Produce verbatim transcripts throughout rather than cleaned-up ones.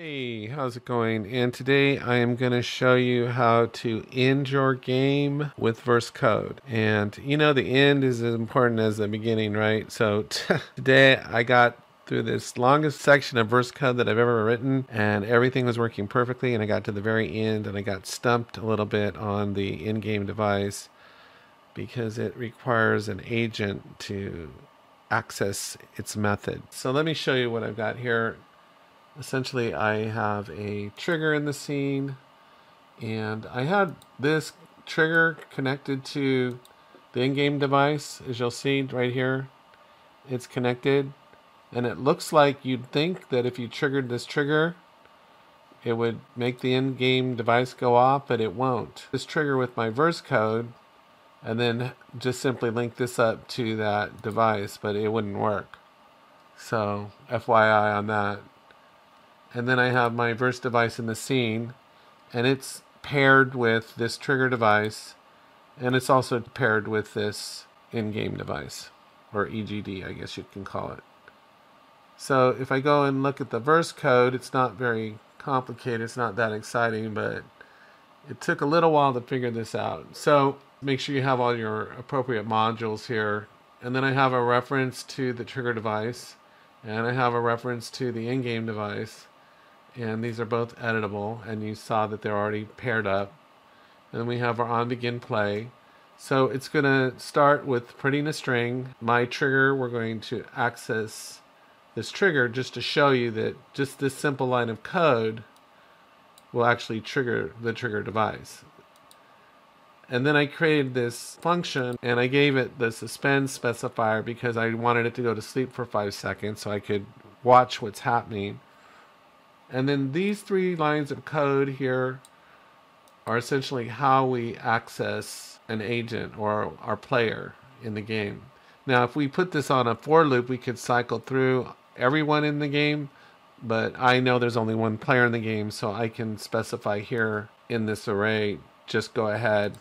Hey, how's it going? And today I am going to show you how to end your game with verse code. And you know, the end is as important as the beginning, right? So today I got through this longest section of verse code that I've ever written, and everything was working perfectly, and I got to the very end and I got stumped a little bit on the end game device because it requires an agent to access its method. So let me show you what I've got here. Essentially, I have a trigger in the scene, and I had this trigger connected to the end game device. As you'll see right here, it's connected, and it looks like you'd think that if you triggered this trigger, it would make the end game device go off, but it won't. This trigger with my verse code, and then just simply link this up to that device, but it wouldn't work. So F Y I on that. And then I have my verse device in the scene, and it's paired with this trigger device, and it's also paired with this in-game device, or E G D, I guess you can call it. So if I go and look at the verse code, it's not very complicated, it's not that exciting, but it took a little while to figure this out. So make sure you have all your appropriate modules here. And then I have a reference to the trigger device, and I have a reference to the in-game device. And these are both editable, and you saw that they're already paired up. And then we have our on begin play. So it's going to start with printing a string. My trigger, we're going to access this trigger just to show you that just this simple line of code will actually trigger the trigger device. And then I created this function, and I gave it the suspend specifier because I wanted it to go to sleep for five seconds so I could watch what's happening. And then these three lines of code here are essentially how we access an agent or our player in the game. Now, if we put this on a for loop, we could cycle through everyone in the game, but I know there's only one player in the game, so I can specify here in this array, just go ahead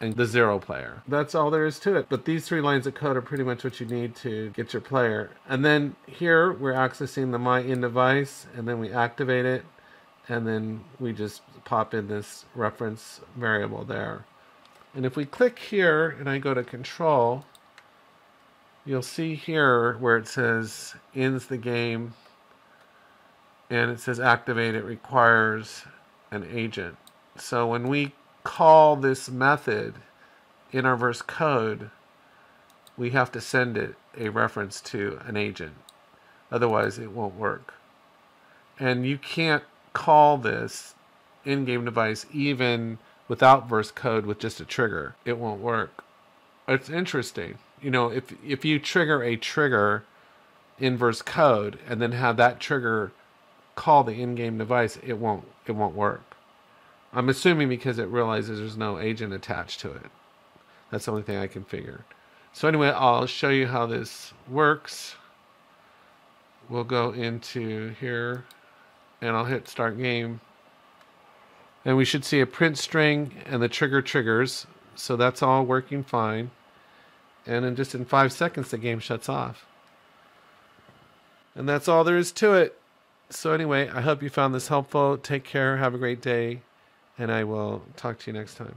and the zero player. That's all there is to it. But these three lines of code are pretty much what you need to get your player. And then here we're accessing the my end device, and then we activate it, and then we just pop in this reference variable there. And if we click here and I go to control, you'll see here where it says ends the game, and it says activate, it requires an agent. So when we call this method in our verse code, we have to send it a reference to an agent. Otherwise, it won't work. And you can't call this in-game device even without verse code with just a trigger. It won't work. It's interesting. You know, if, if you trigger a trigger in verse code and then have that trigger call the in-game device, it won't, it won't work. I'm assuming because it realizes there's no agent attached to it. That's the only thing I can figure. So anyway, I'll show you how this works. We'll go into here, and I'll hit start game. And we should see a print string and the trigger triggers. So that's all working fine. And in just in five seconds, the game shuts off. And that's all there is to it. So anyway, I hope you found this helpful. Take care. Have a great day. And I will talk to you next time.